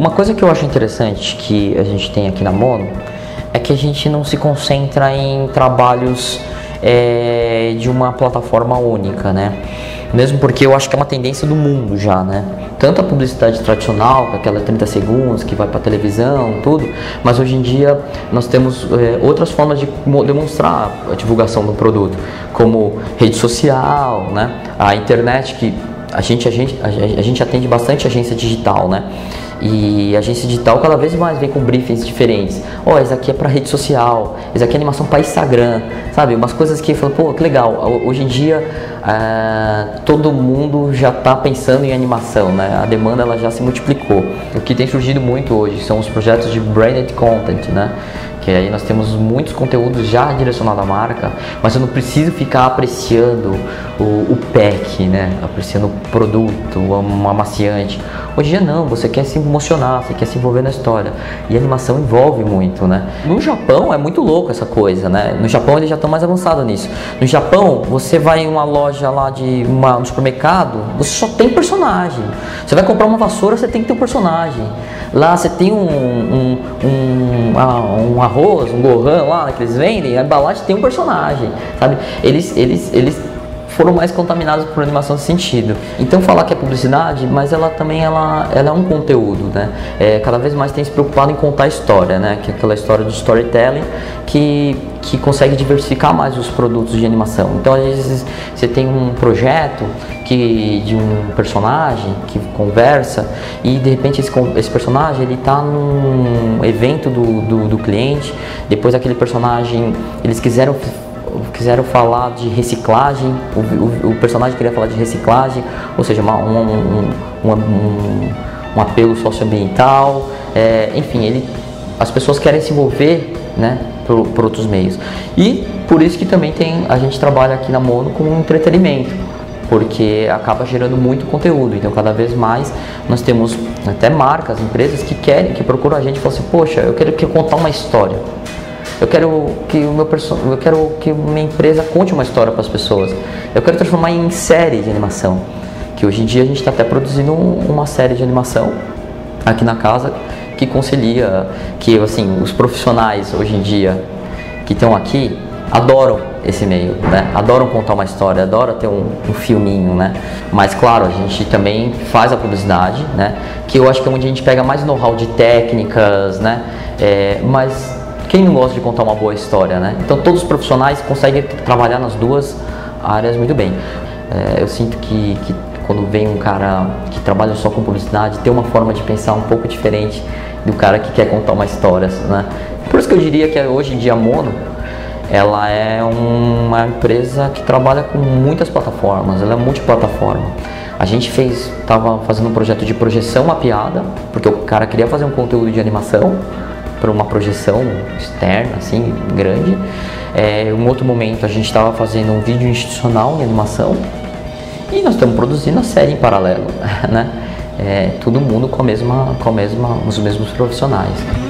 Uma coisa que eu acho interessante que a gente tem aqui na Mono é que a gente não se concentra em trabalhos de uma plataforma única, né? Mesmo porque eu acho que é uma tendência do mundo já, né? Tanto a publicidade tradicional, com aquela 30 segundos que vai para a televisão, tudo, mas hoje em dia nós temos outras formas de demonstrar a divulgação do produto, como rede social, né? A internet, que a gente atende bastante agência digital, né? E a agência digital cada vez mais vem com briefings diferentes. Ó, esse aqui é para rede social, esse aqui é animação para Instagram, sabe? Umas coisas que eu falo, pô, que legal. Hoje em dia todo mundo já está pensando em animação, né? A demanda ela já se multiplicou. O que tem surgido muito hoje são os projetos de branded content, né? Que aí nós temos muitos conteúdos já direcionados à marca, mas eu não preciso ficar apreciando o pack, né? Apreciando o produto, o amaciante. Hoje em dia não, você quer se emocionar, você quer se envolver na história. E a animação envolve muito, né? No Japão é muito louco essa coisa, né? No Japão eles já estão mais avançados nisso. No Japão, você vai em uma loja lá de um supermercado, você só tem personagem. Você vai comprar uma vassoura, você tem que ter um personagem. Lá você tem um arroz, um gohan lá que eles vendem, a embalagem tem um personagem, sabe? Eles foram mais contaminados por animação nesse sentido. Então falar que é publicidade, mas ela também ela é um conteúdo, né? Cada vez mais tem se preocupado em contar história, né? Que é aquela história do storytelling que consegue diversificar mais os produtos de animação. Então às vezes você tem um projeto de um personagem que conversa e de repente esse personagem ele tá num evento do cliente, depois aquele personagem eles quiseram falar de reciclagem, o personagem queria falar de reciclagem, ou seja, um apelo socioambiental, enfim, as pessoas querem se envolver, né, por outros meios. E por isso que também a gente trabalha aqui na Mono com entretenimento, porque acaba gerando muito conteúdo. Então cada vez mais nós temos até marcas, empresas que procuram a gente e falam assim, poxa, eu quero contar uma história. Eu quero que minha empresa conte uma história para as pessoas. Eu quero transformar em série de animação. Que hoje em dia a gente está até produzindo uma série de animação aqui na casa que concilia, que assim, os profissionais hoje em dia que estão aqui adoram esse meio, né? Adoram contar uma história, adoram ter um filminho, né? Mas claro, a gente também faz a publicidade, né? Que eu acho que é onde a gente pega mais know-how de técnicas, né? Mas quem não gosta de contar uma boa história, né? Então todos os profissionais conseguem trabalhar nas duas áreas muito bem. Eu sinto que quando vem um cara que trabalha só com publicidade, tem uma forma de pensar um pouco diferente do cara que quer contar uma história, né? Por isso que eu diria que hoje em dia a Mono, ela é uma empresa que trabalha com muitas plataformas, ela é multiplataforma. A gente tava fazendo um projeto de projeção mapeada, porque o cara queria fazer um conteúdo de animação, para uma projeção externa, assim, grande. Um outro momento a gente estava fazendo um vídeo institucional em animação e nós estamos produzindo a série em paralelo, né? Todo mundo com os mesmos profissionais.